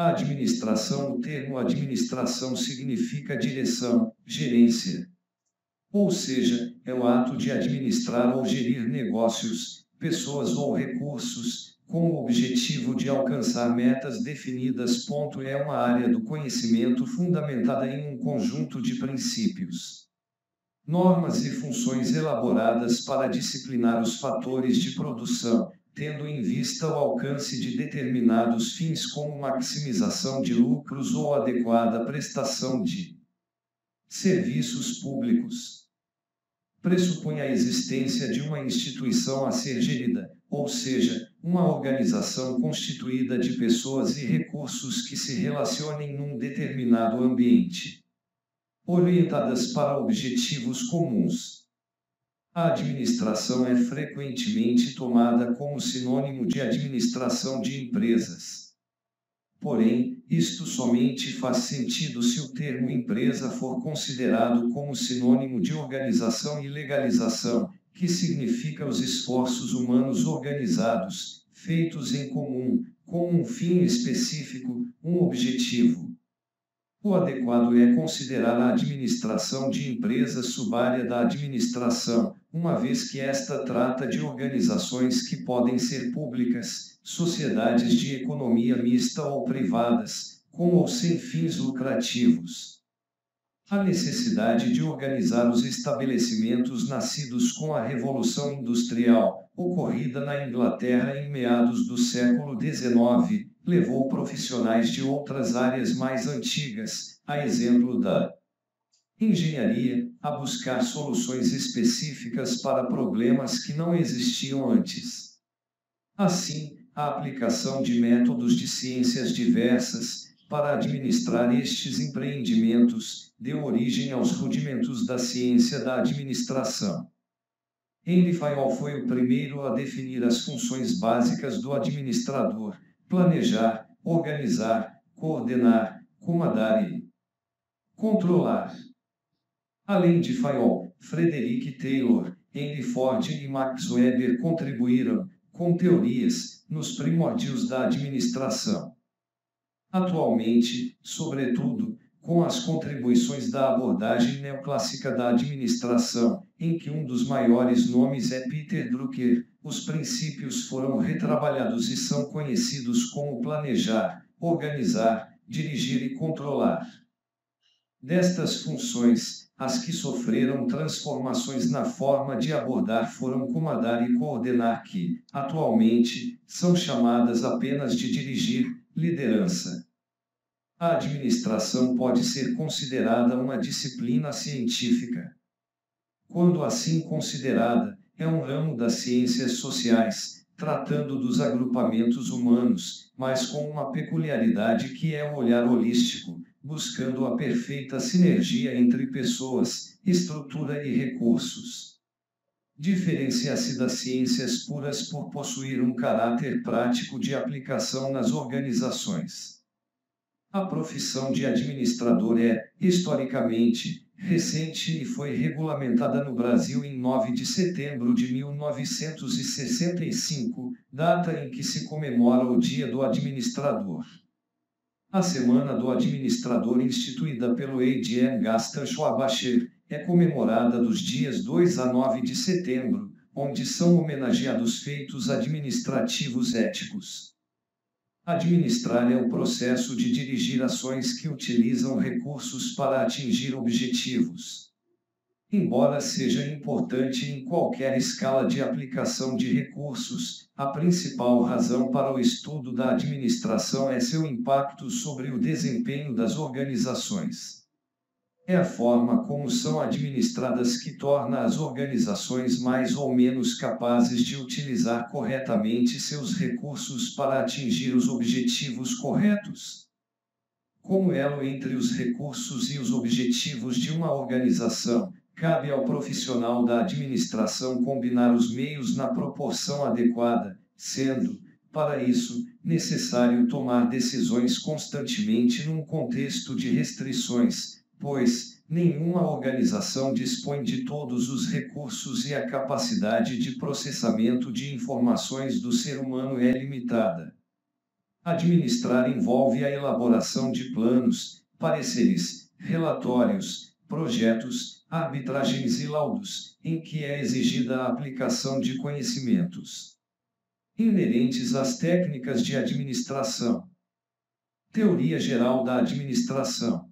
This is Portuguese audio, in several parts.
A administração, o termo administração significa direção, gerência. Ou seja, é o ato de administrar ou gerir negócios, pessoas ou recursos, com o objetivo de alcançar metas definidas. É uma área do conhecimento fundamentada em um conjunto de princípios, normas e funções elaboradas para disciplinar os fatores de produção, tendo em vista o alcance de determinados fins como maximização de lucros ou adequada prestação de serviços públicos. Pressupõe a existência de uma instituição a ser gerida, ou seja, uma organização constituída de pessoas e recursos que se relacionem num determinado ambiente, orientadas para objetivos comuns. A administração é frequentemente tomada como sinônimo de administração de empresas. Porém, isto somente faz sentido se o termo empresa for considerado como sinônimo de organização e legalização, que significa os esforços humanos organizados, feitos em comum, com um fim específico, um objetivo. O adequado é considerar a administração de empresas subárea da administração, uma vez que esta trata de organizações que podem ser públicas, sociedades de economia mista ou privadas, com ou sem fins lucrativos. A necessidade de organizar os estabelecimentos nascidos com a Revolução Industrial, ocorrida na Inglaterra em meados do século XIX, levou profissionais de outras áreas mais antigas, a exemplo da engenharia, a buscar soluções específicas para problemas que não existiam antes. Assim, a aplicação de métodos de ciências diversas para administrar estes empreendimentos deu origem aos rudimentos da ciência da administração. Henri Fayol foi o primeiro a definir as funções básicas do administrador: planejar, organizar, coordenar, comandar e controlar. Além de Fayol, Frederick Taylor, Henry Ford e Max Weber contribuíram com teorias nos primórdios da administração. Atualmente, sobretudo, com as contribuições da abordagem neoclássica da administração, em que um dos maiores nomes é Peter Drucker, os princípios foram retrabalhados e são conhecidos como planejar, organizar, dirigir e controlar. Destas funções, as que sofreram transformações na forma de abordar foram comandar e coordenar, que, atualmente, são chamadas apenas de dirigir, liderança. A administração pode ser considerada uma disciplina científica. Quando assim considerada, é um ramo das ciências sociais, tratando dos agrupamentos humanos, mas com uma peculiaridade que é um olhar holístico, buscando a perfeita sinergia entre pessoas, estrutura e recursos. Diferencia-se das ciências puras por possuir um caráter prático de aplicação nas organizações. A profissão de administrador é, historicamente, recente e foi regulamentada no Brasil em 9 de setembro de 1965, data em que se comemora o Dia do Administrador. A Semana do Administrador, instituída pelo Eidien Gastançoa Schwabacher, é comemorada dos dias 2 a 9 de setembro, onde são homenageados feitos administrativos éticos. Administrar é o processo de dirigir ações que utilizam recursos para atingir objetivos. Embora seja importante em qualquer escala de aplicação de recursos, a principal razão para o estudo da administração é seu impacto sobre o desempenho das organizações. É a forma como são administradas que torna as organizações mais ou menos capazes de utilizar corretamente seus recursos para atingir os objetivos corretos. Como elo entre os recursos e os objetivos de uma organização, cabe ao profissional da administração combinar os meios na proporção adequada, sendo, para isso, necessário tomar decisões constantemente num contexto de restrições, pois nenhuma organização dispõe de todos os recursos e a capacidade de processamento de informações do ser humano é limitada. Administrar envolve a elaboração de planos, pareceres, relatórios, projetos, arbitragens e laudos, em que é exigida a aplicação de conhecimentos inerentes às técnicas de administração. Teoria Geral da Administração.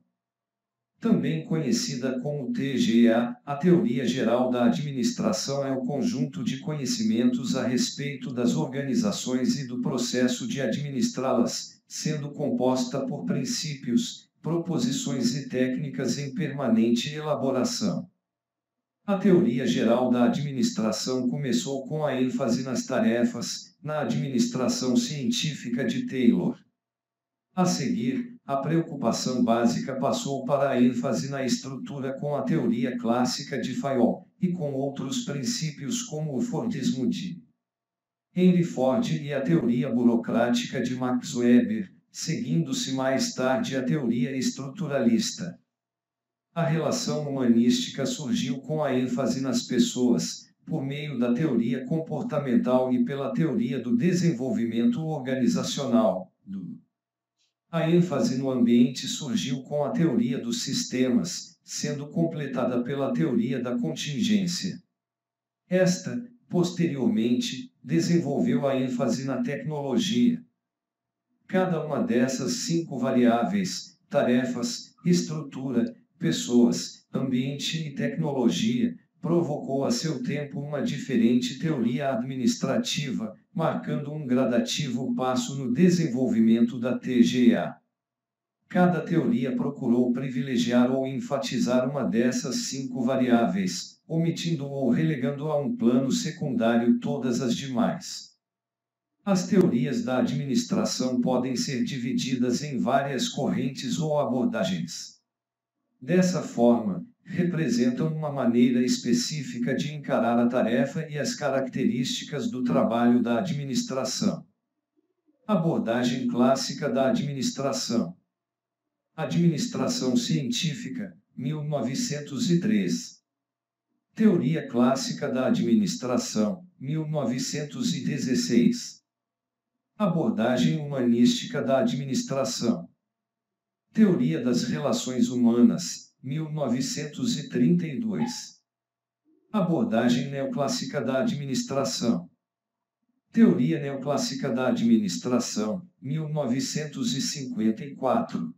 Também conhecida como TGA, a Teoria Geral da Administração é o conjunto de conhecimentos a respeito das organizações e do processo de administrá-las, sendo composta por princípios, proposições e técnicas em permanente elaboração. A Teoria Geral da Administração começou com a ênfase nas tarefas, na administração científica de Taylor. A seguir, a preocupação básica passou para a ênfase na estrutura com a teoria clássica de Fayol, e com outros princípios como o Fordismo de Henry Ford e a teoria burocrática de Max Weber, seguindo-se mais tarde a teoria estruturalista. A relação humanística surgiu com a ênfase nas pessoas, por meio da teoria comportamental e pela teoria do desenvolvimento organizacional. A ênfase no ambiente surgiu com a teoria dos sistemas, sendo completada pela teoria da contingência. Esta, posteriormente, desenvolveu a ênfase na tecnologia. Cada uma dessas 5 variáveis, tarefas, estrutura, pessoas, ambiente e tecnologia, provocou a seu tempo uma diferente teoria administrativa, marcando um gradativo passo no desenvolvimento da TGA. Cada teoria procurou privilegiar ou enfatizar uma dessas 5 variáveis, omitindo ou relegando a um plano secundário todas as demais. As teorias da administração podem ser divididas em várias correntes ou abordagens. Dessa forma, representam uma maneira específica de encarar a tarefa e as características do trabalho da administração. Abordagem clássica da administração. Administração científica, 1903. Teoria clássica da administração, 1916. Abordagem humanística da administração. Teoria das relações humanas, 1932. Abordagem neoclássica da administração. Teoria neoclássica da administração, 1954.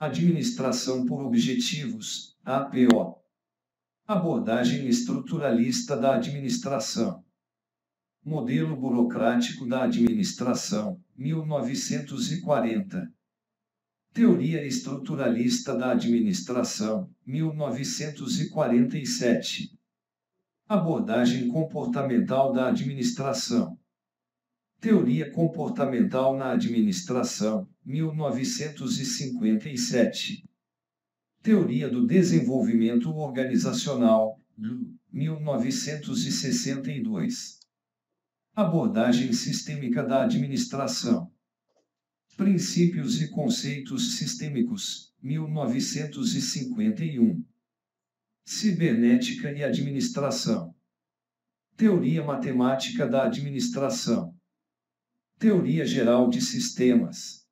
Administração por objetivos, APO. Abordagem estruturalista da administração. Modelo burocrático da administração, 1940. Teoria estruturalista da administração, 1947. Abordagem comportamental da administração. Teoria comportamental na administração, 1957. Teoria do desenvolvimento organizacional, 1962. Abordagem sistêmica da administração. Princípios e conceitos sistêmicos, 1951. Cibernética e administração. Teoria matemática da administração. Teoria geral de sistemas.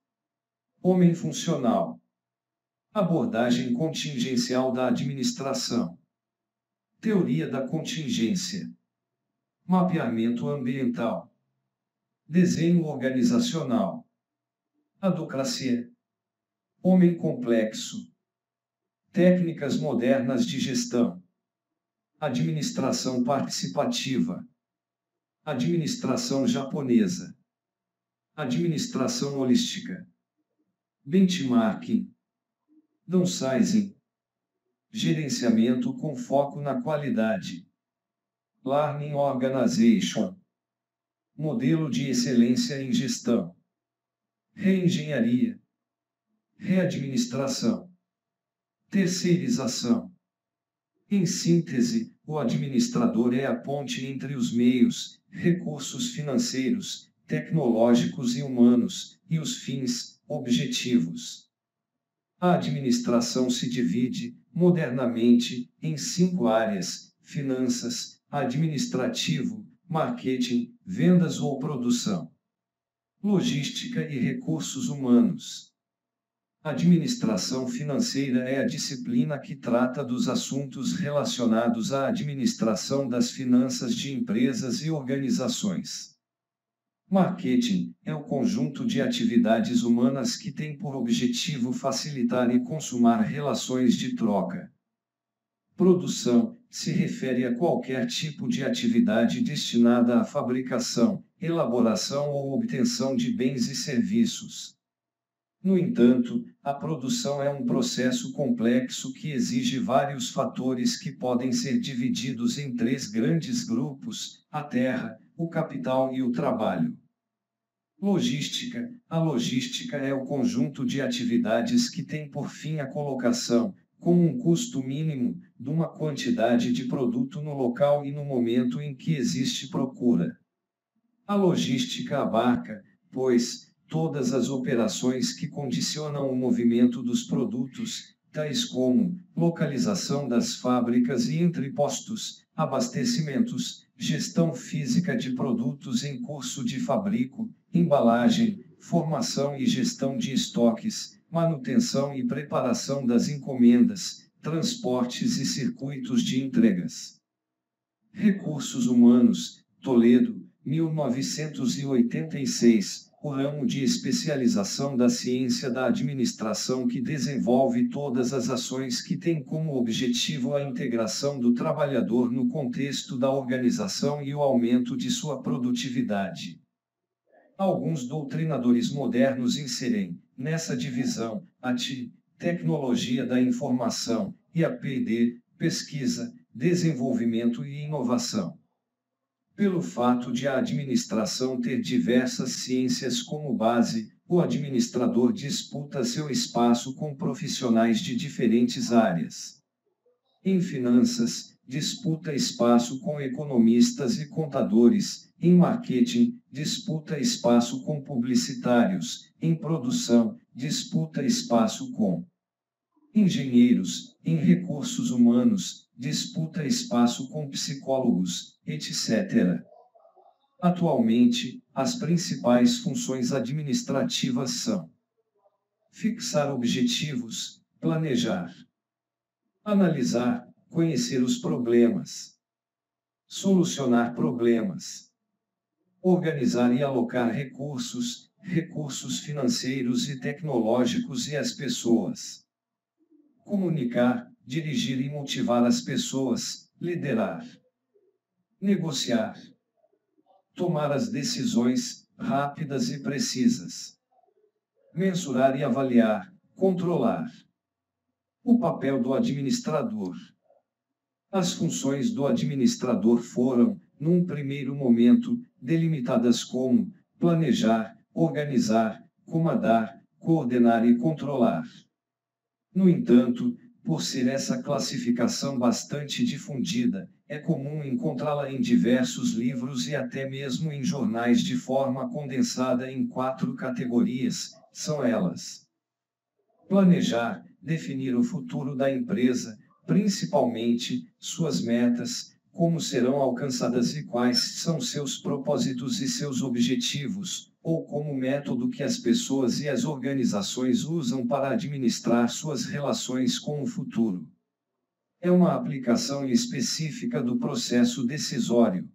Homem funcional. Abordagem contingencial da administração. Teoria da contingência. Mapeamento ambiental. Desenho organizacional. Adocracia. Homem complexo. Técnicas modernas de gestão. Administração participativa. Administração japonesa. Administração holística. Benchmarking. Downsizing. Gerenciamento com foco na qualidade. Learning Organization. Modelo de excelência em gestão. Reengenharia. Readministração. Terceirização. Em síntese, o administrador é a ponte entre os meios, recursos financeiros, tecnológicos e humanos, e os fins, objetivos. A administração se divide, modernamente, em 5 áreas: finanças, administrativo, marketing, vendas ou produção. logística e recursos humanos. Administração financeira é a disciplina que trata dos assuntos relacionados à administração das finanças de empresas e organizações. Marketing é o conjunto de atividades humanas que tem por objetivo facilitar e consumar relações de troca. Produção se refere a qualquer tipo de atividade destinada à fabricação, elaboração ou obtenção de bens e serviços. No entanto, a produção é um processo complexo que exige vários fatores que podem ser divididos em três grandes grupos: a terra, o capital e o trabalho. Logística. A logística é o conjunto de atividades que tem por fim a colocação, com um custo mínimo, de uma quantidade de produto no local e no momento em que existe procura. A logística abarca, pois, todas as operações que condicionam o movimento dos produtos, tais como localização das fábricas e entrepostos, abastecimentos, gestão física de produtos em curso de fabrico, embalagem, formação e gestão de estoques, manutenção e preparação das encomendas, transportes e circuitos de entregas. Recursos humanos, Toledo, 1986, o ramo de especialização da ciência da administração que desenvolve todas as ações que têm como objetivo a integração do trabalhador no contexto da organização e o aumento de sua produtividade. Alguns doutrinadores modernos inserem, nessa divisão, a TI, Tecnologia da Informação, e a P&D, Pesquisa, Desenvolvimento e Inovação. Pelo fato de a administração ter diversas ciências como base, o administrador disputa seu espaço com profissionais de diferentes áreas. Em finanças, disputa espaço com economistas e contadores; em marketing, disputa espaço com publicitários; em produção, disputa espaço com engenheiros; em recursos humanos, disputa espaço com psicólogos, etc. Atualmente, as principais funções administrativas são: fixar objetivos, planejar, analisar, conhecer os problemas, solucionar problemas, organizar e alocar recursos, recursos financeiros e tecnológicos e as pessoas, comunicar, dirigir e motivar as pessoas, liderar, negociar, tomar as decisões, rápidas e precisas, mensurar e avaliar, controlar. O papel do administrador. As funções do administrador foram, num primeiro momento, delimitadas como planejar, organizar, comandar, coordenar e controlar. No entanto, por ser essa classificação bastante difundida, é comum encontrá-la em diversos livros e até mesmo em jornais de forma condensada em quatro categorias, são elas: planejar, definir o futuro da empresa, principalmente suas metas, como serão alcançadas e quais são seus propósitos e seus objetivos, ou como método que as pessoas e as organizações usam para administrar suas relações com o futuro. É uma aplicação específica do processo decisório.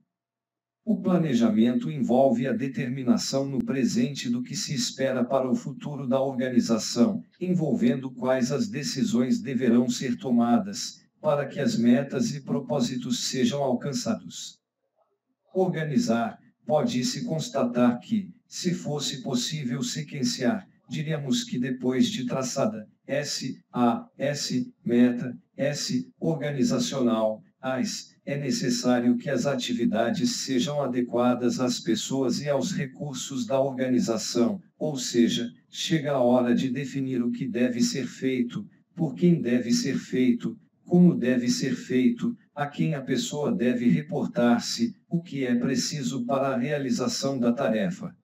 O planejamento envolve a determinação no presente do que se espera para o futuro da organização, envolvendo quais as decisões deverão ser tomadas, para que as metas e propósitos sejam alcançados. Organizar, pode-se constatar que, se fosse possível sequenciar, diríamos que depois de traçada, meta, organizacional, é necessário que as atividades sejam adequadas às pessoas e aos recursos da organização, ou seja, chega a hora de definir o que deve ser feito, por quem deve ser feito, como deve ser feito, a quem a pessoa deve reportar-se, o que é preciso para a realização da tarefa.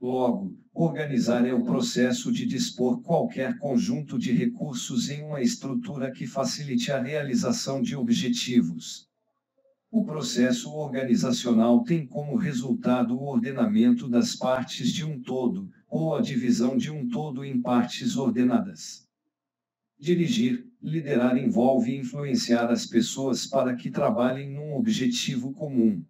Logo, organizar é o processo de dispor qualquer conjunto de recursos em uma estrutura que facilite a realização de objetivos. O processo organizacional tem como resultado o ordenamento das partes de um todo, ou a divisão de um todo em partes ordenadas. Dirigir, liderar envolve influenciar as pessoas para que trabalhem num objetivo comum.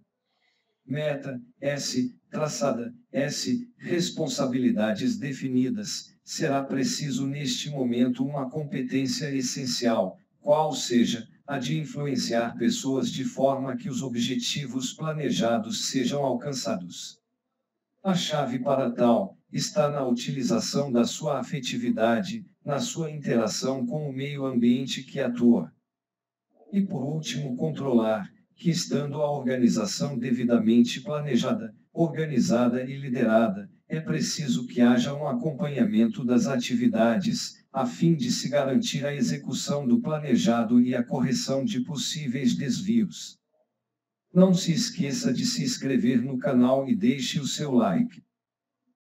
Meta, S, traçada, S, responsabilidades definidas, será preciso neste momento uma competência essencial, qual seja, a de influenciar pessoas de forma que os objetivos planejados sejam alcançados. A chave para tal está na utilização da sua afetividade, na sua interação com o meio ambiente que atua. E por último, controlar, que estando a organização devidamente planejada, organizada e liderada, é preciso que haja um acompanhamento das atividades, a fim de se garantir a execução do planejado e a correção de possíveis desvios. Não se esqueça de se inscrever no canal e deixe o seu like.